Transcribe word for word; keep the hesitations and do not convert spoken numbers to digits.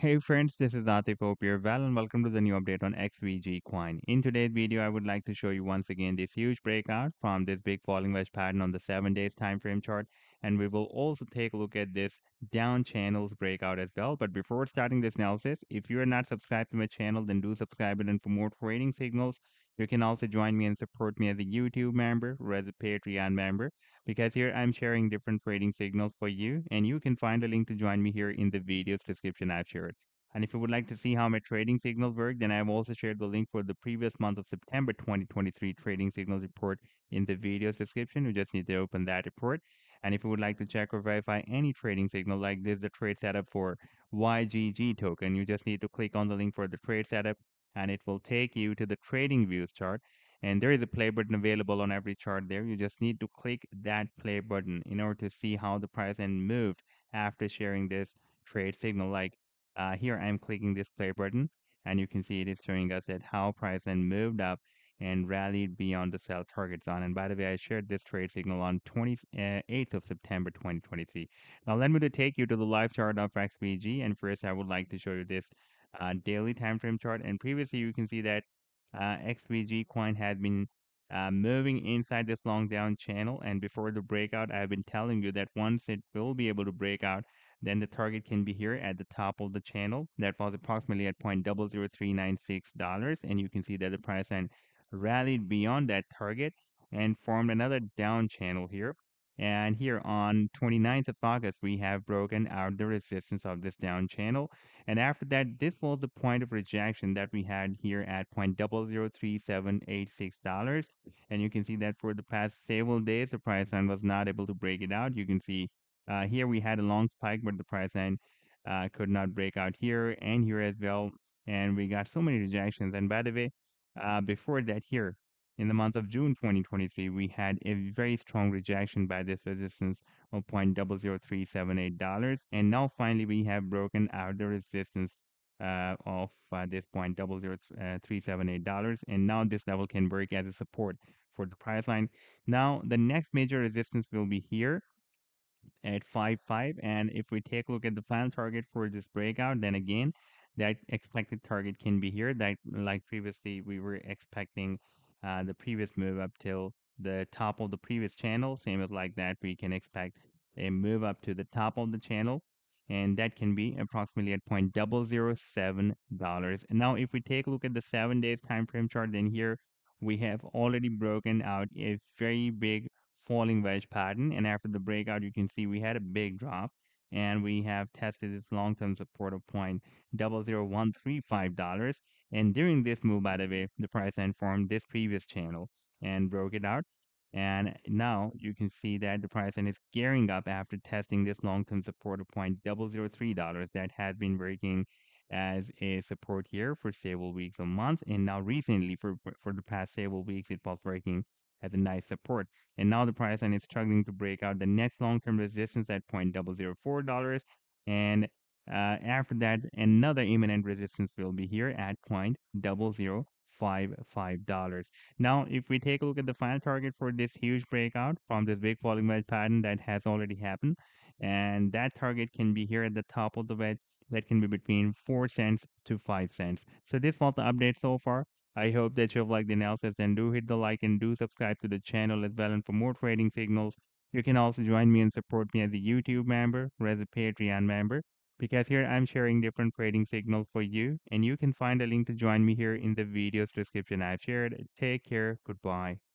Hey friends, this is Atif. Hope you're well and welcome to the new update on X V G coin. In today's video, I would like to show you once again this huge breakout from this big falling wedge pattern on the seven days time frame chart, and we will also take a look at this down channels breakout as well. But before starting this analysis, if you are not subscribed to my channel, then do subscribe it. And for more trading signals, you can also join me and support me as a YouTube member or as a Patreon member, because here I'm sharing different trading signals for you, and you can find a link to join me here in the video's description I've shared. And if you would like to see how my trading signals work, then I've also shared the link for the previous month of September twenty twenty-three trading signals report in the video's description. You just need to open that report. And if you would like to check or verify any trading signal, like this, the trade setup for Y G G token, you just need to click on the link for the trade setup, and it will take you to the TradingView chart. And there is a play button available on every chart there. You just need to click that play button in order to see how the price then moved after sharing this trade signal. Like uh, here I'm clicking this play button, and you can see it is showing us that how price then moved up and rallied beyond the sell target zone. And by the way, I shared this trade signal on twenty-eighth of September twenty twenty-three. Now let me to take you to the live chart of X V G, and first I would like to show you this Uh, daily time frame chart. And previously you can see that uh, X V G coin had been uh, moving inside this long down channel, and before the breakout I've been telling you that once it will be able to break out, then the target can be here at the top of the channel. That was approximately at zero point zero zero three nine six dollars, and you can see that the price then rallied beyond that target and formed another down channel here. And here on twenty-ninth of August, we have broken out the resistance of this down channel. And after that, this was the point of rejection that we had here at zero point zero zero three seven eight six dollars. And you can see that for the past several days, the price line was not able to break it out. You can see uh, here we had a long spike, but the price line uh, could not break out here and here as well. And we got so many rejections. And by the way, uh, before that here, in the month of June twenty twenty-three, we had a very strong rejection by this resistance of zero point zero zero three seven eight dollars. And now finally we have broken out the resistance uh, of uh, this zero point zero zero three seven eight dollars. And now this level can work as a support for the price line. Now the next major resistance will be here at five five. And if we take a look at the final target for this breakout, then again, that expected target can be here. That, like previously, we were expecting Uh, the previous move up till the top of the previous channel. Same as like that, we can expect a move up to the top of the channel, and that can be approximately at zero point zero zero seven dollars. And now if we take a look at the seven days time frame chart, then here we have already broken out a very big falling wedge pattern, and after the breakout you can see we had a big drop, and we have tested this long-term support of zero point zero zero one three five dollars. And during this move, by the way, the price then formed this previous channel and broke it out. And now you can see that the price then is gearing up after testing this long-term support of zero point zero zero three dollars that has been working as a support here for several weeks or months. And now recently, for for the past several weeks, it was working as a nice support. And now the price line is struggling to break out the next long-term resistance at zero point zero zero four dollars. And uh, after that, another imminent resistance will be here at zero point zero zero five five dollars. Now, if we take a look at the final target for this huge breakout from this big falling wedge pattern that has already happened, and that target can be here at the top of the wedge. That can be between four cents to five cents. So this was the update so far. I hope that you've liked the analysis, and do hit the like and do subscribe to the channel as well. And for more trading signals, you can also join me and support me as a YouTube member or as a Patreon member, because here I'm sharing different trading signals for you, and you can find a link to join me here in the video's description I've shared. Take care. Goodbye.